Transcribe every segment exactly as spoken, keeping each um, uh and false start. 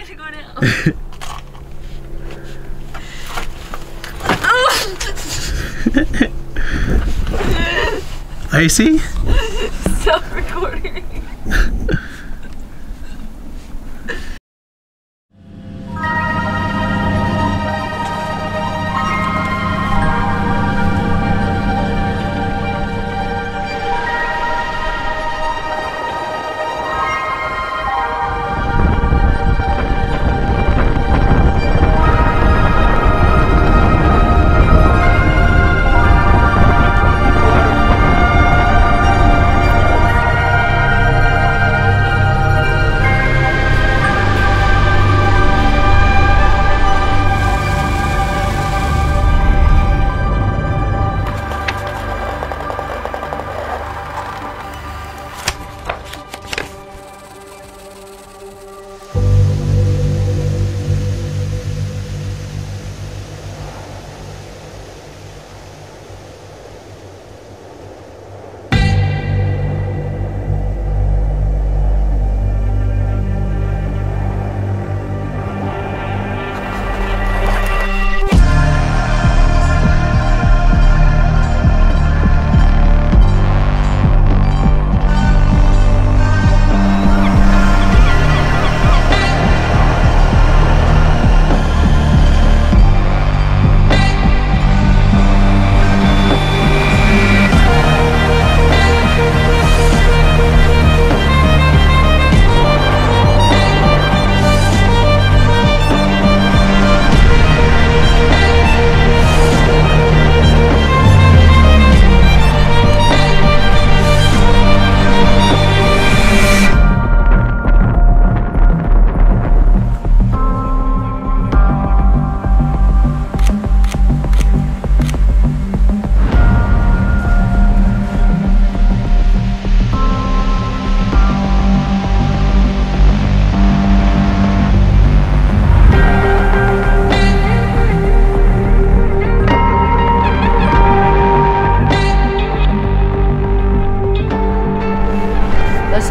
gotta go now. Icy? Stop recording.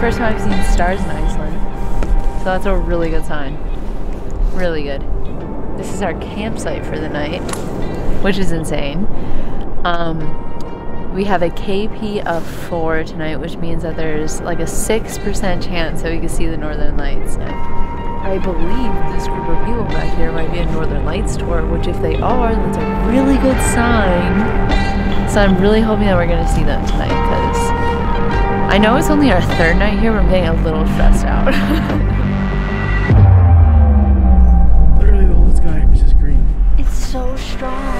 First time I've seen stars in Iceland, so that's a really good sign. Really good. This is our campsite for the night, which is insane. Um, we have a K P of four tonight, which means that there's like a six percent chance that we can see the Northern Lights. I believe this group of people back here might be a Northern Lights tour, which if they are, that's a really good sign. So I'm really hoping that we're going to see them tonight, because I know it's only our third night here, but I'm getting a little stressed out. Literally the whole sky is just green. It's so strong.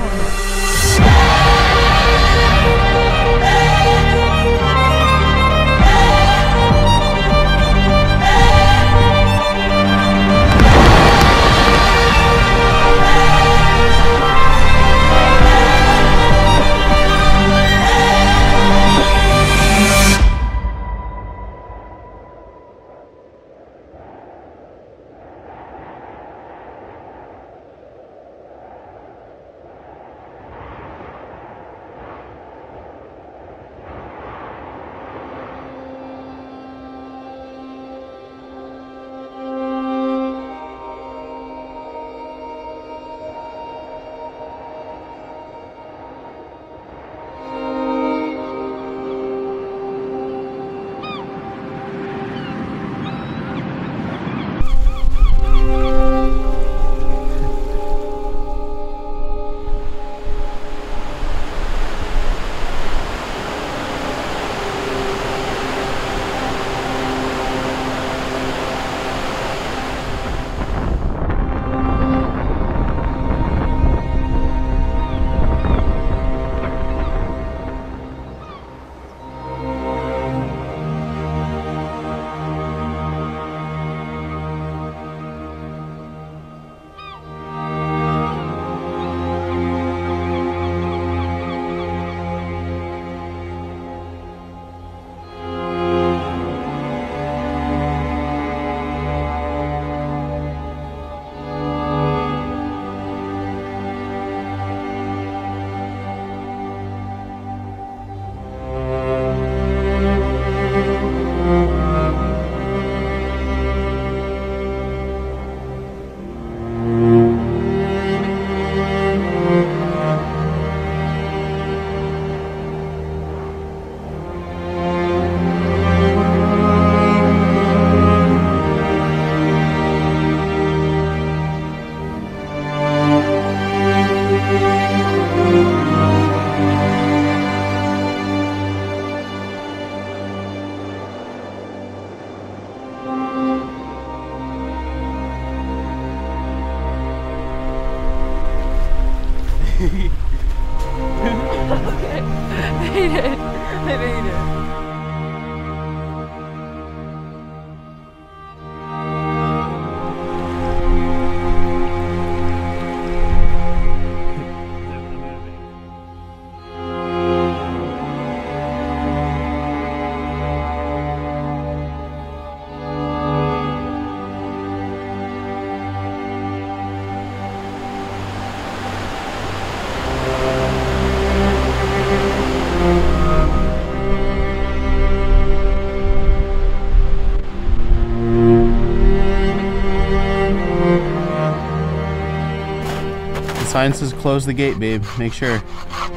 Sign says close the gate, babe. Make sure. Okay,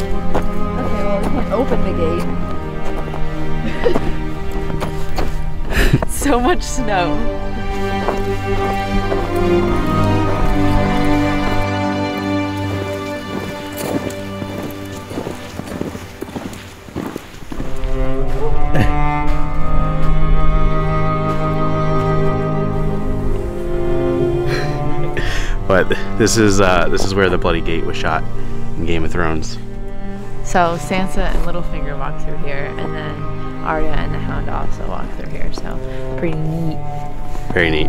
well, we can open the gate. So much snow. But this is uh, this is where the bloody gate was shot in Game of Thrones. So Sansa and Littlefinger walk through here, and then Arya and the Hound also walk through here. So pretty neat. Very neat.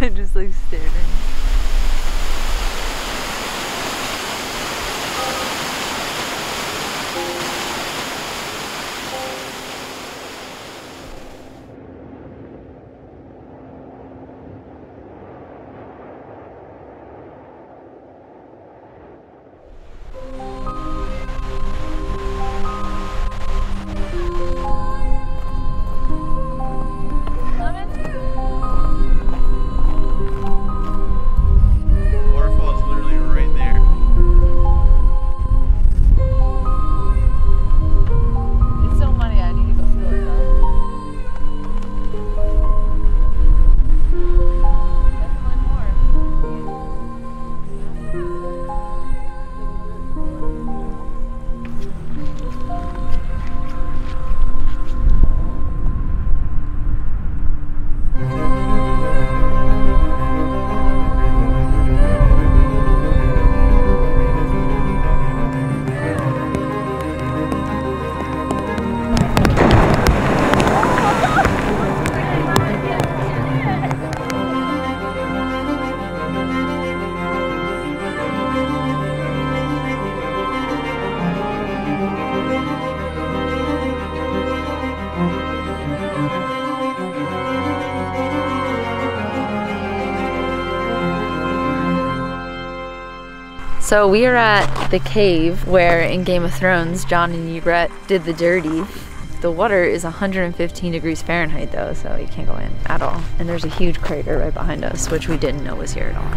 I'm just like staring. So we are at the cave where in Game of Thrones, Jon and Ygritte did the dirty. The water is one hundred fifteen degrees Fahrenheit though, so you can't go in at all. And there's a huge crater right behind us, which we didn't know was here at all.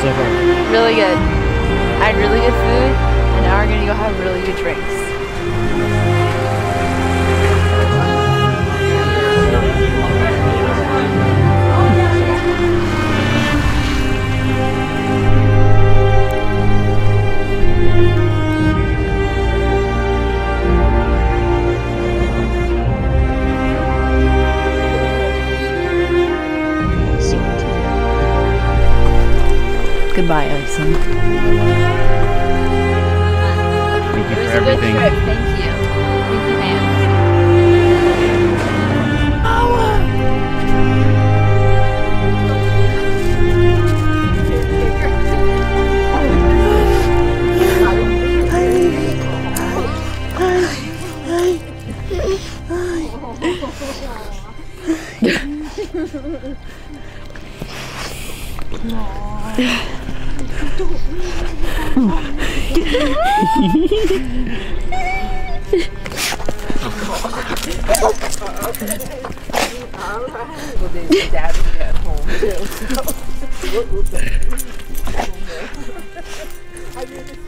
So far. Really good. I had really good food, and now we're gonna go have really good drinks. Goodbye, Erickson. Thank you for everything. It was a good trip. Thank you. Thank you, man. Aww. Alright, well,